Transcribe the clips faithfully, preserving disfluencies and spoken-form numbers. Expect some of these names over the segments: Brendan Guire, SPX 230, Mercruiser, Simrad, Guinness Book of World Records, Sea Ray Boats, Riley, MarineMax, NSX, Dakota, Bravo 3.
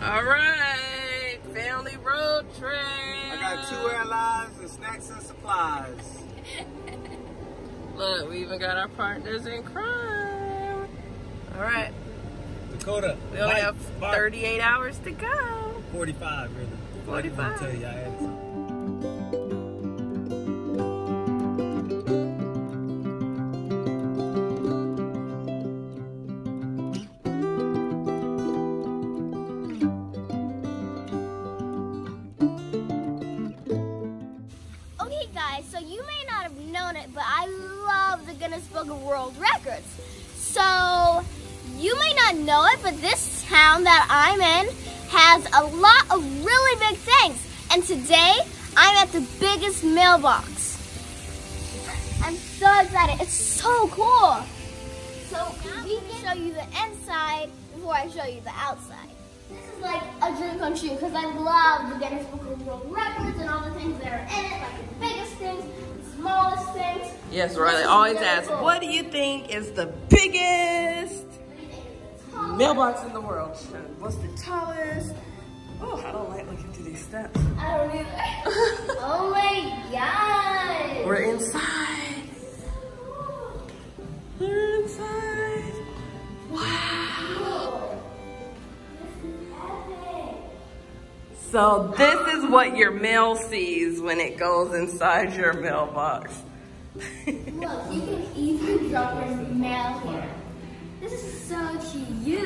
All right, family road trip. I got two airlines and snacks and supplies. Look, we even got our partners in crime. All right. Dakota. We only have thirty-eight hours to go. forty-five, really. forty-five. I tell you, I had some. So you may not have known it, but I love the Guinness Book of World Records. So you may not know it, but this town that I'm in has a lot of really big things. And today, I'm at the biggest mailbox. I'm so excited. It's so cool. So we can show you the inside before I show you the outside. This is like a dream come true because I love the Guinness Book of World Records and all the things that are in it, like the biggest things, the smallest things. Yes, Riley always asks, what do you think is the biggest mailbox in the world? What's the tallest? Oh, I don't like looking through these steps. I don't either. Oh my God. We're inside. We're inside. Wow. So this is what your mail sees when it goes inside your mailbox. Look, you can even drop your mail here. This is so cute.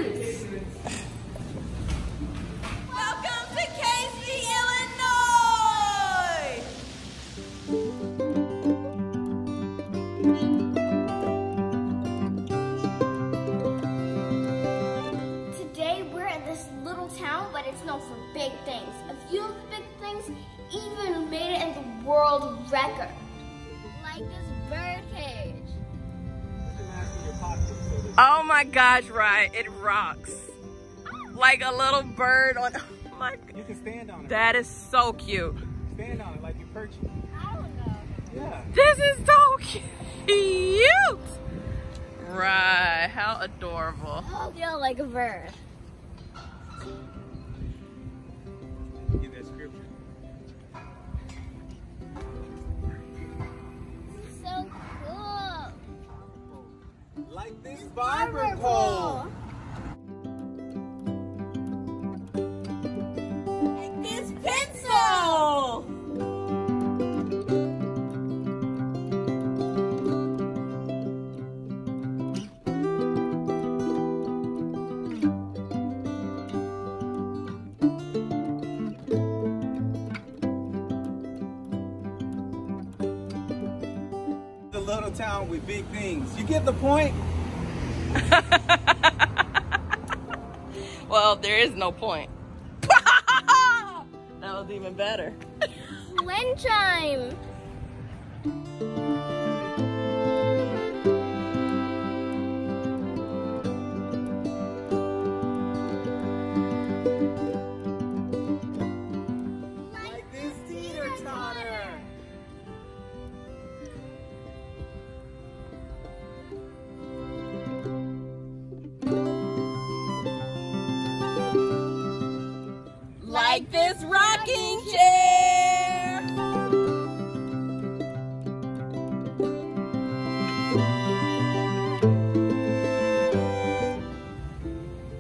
Big things. A few of the big things even made it in the world record. Like this bird cage. Oh my gosh, Ryan, it rocks. Oh. Like a little bird on. Oh my God. You can stand on it. That is so cute. Stand on it like you perch. I don't know. Yeah. This is so cute. Right, how adorable. I feel like a bird. Get that scripture. This is so cool. Like this barber pole. Like this pencil. Little town with big things. You get the point? Well, there is no point. That was even better. Wind chime. Like this rocking chair.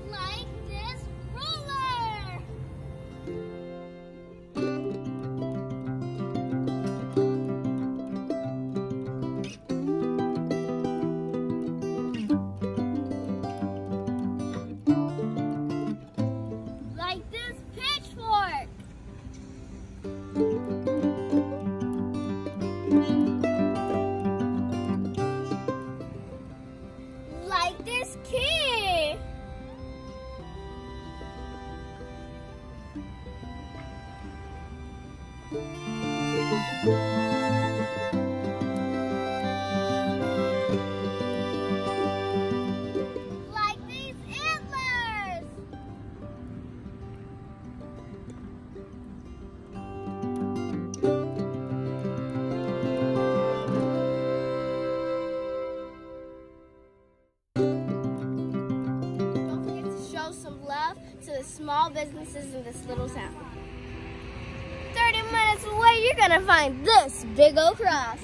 Like this ruler. Like this pitchfork. Like this key. Like these antlers. Don't forget to show some love to the small businesses in this little town. thirty minutes away, you're gonna find this big old cross.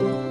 Thank you.